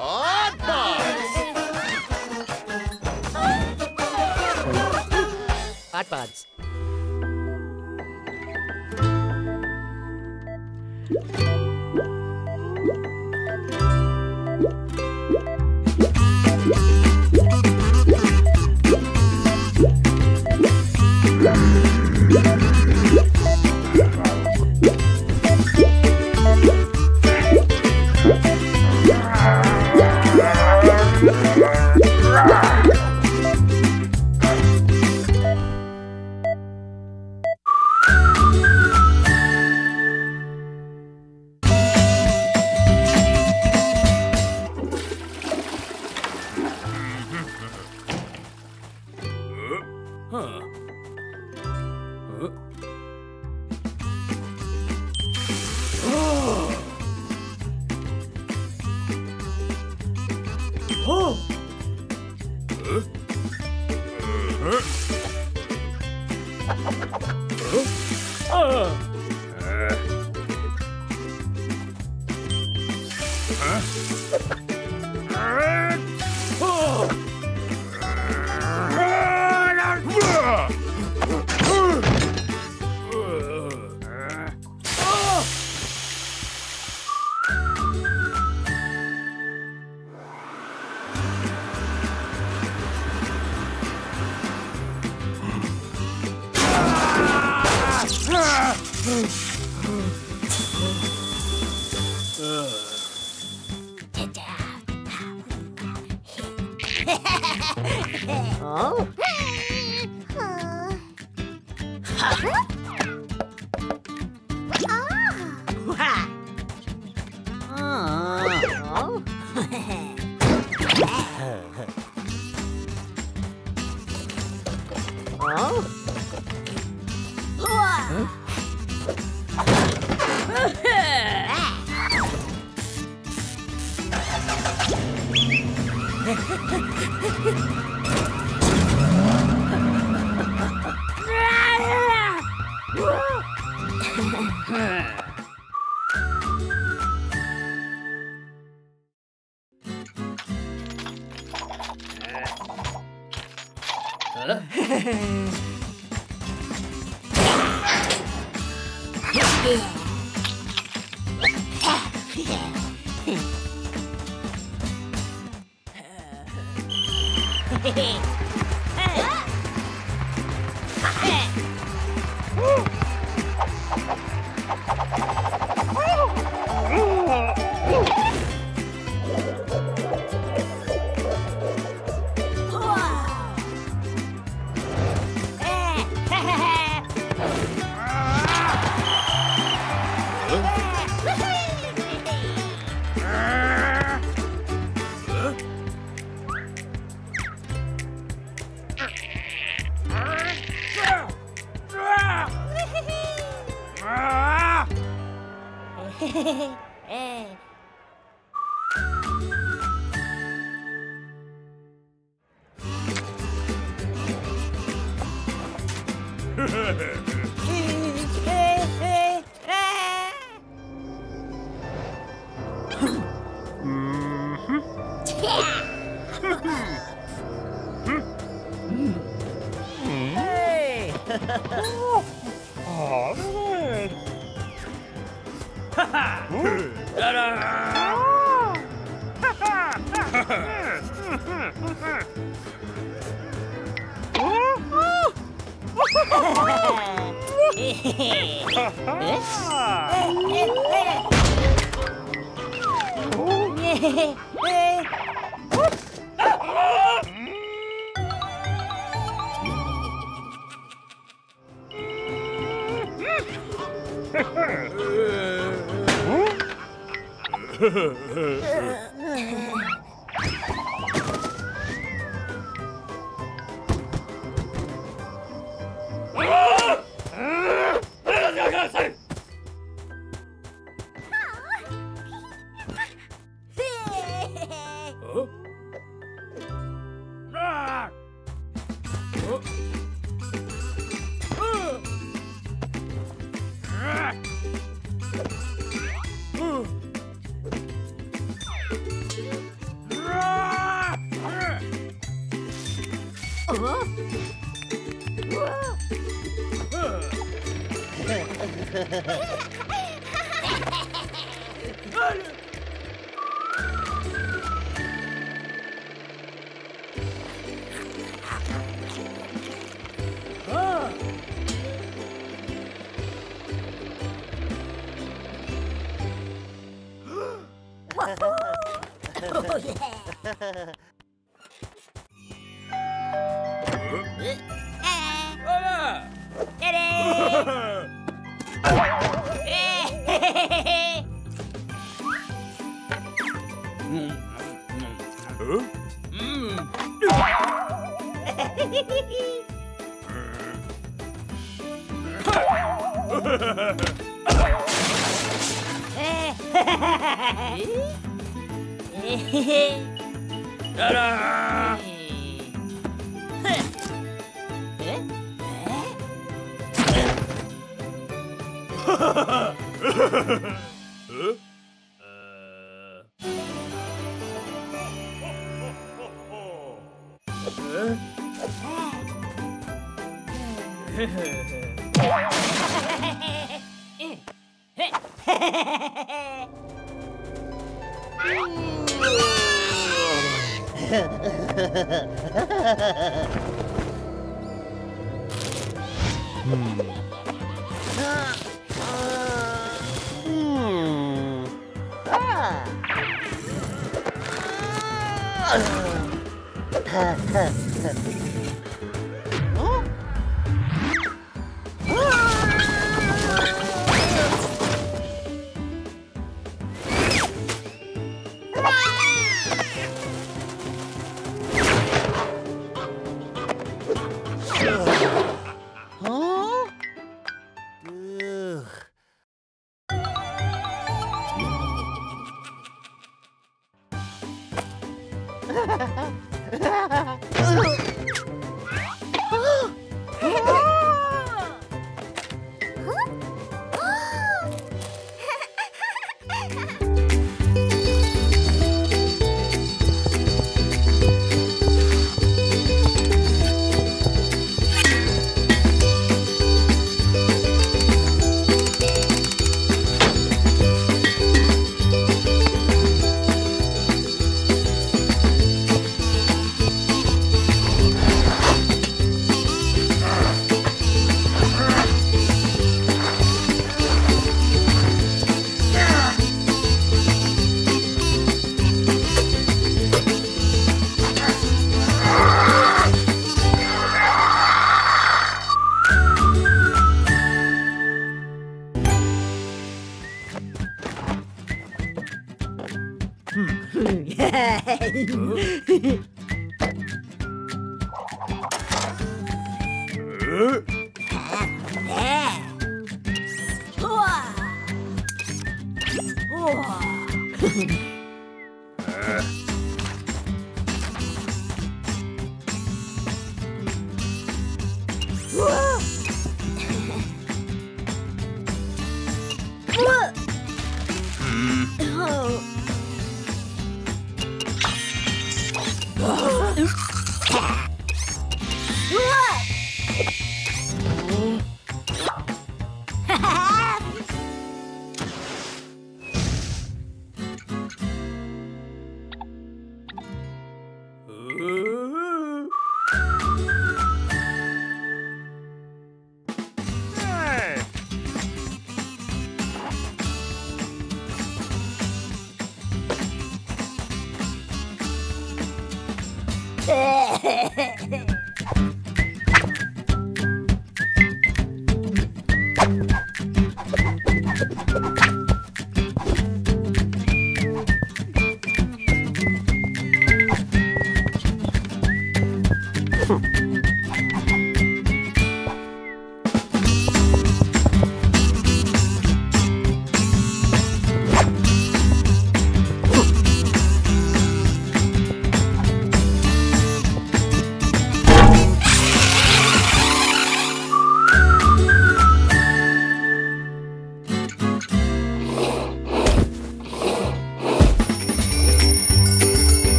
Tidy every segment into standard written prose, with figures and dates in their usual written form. Oddbods! Oddbods! Oddbods.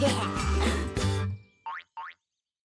Yeah.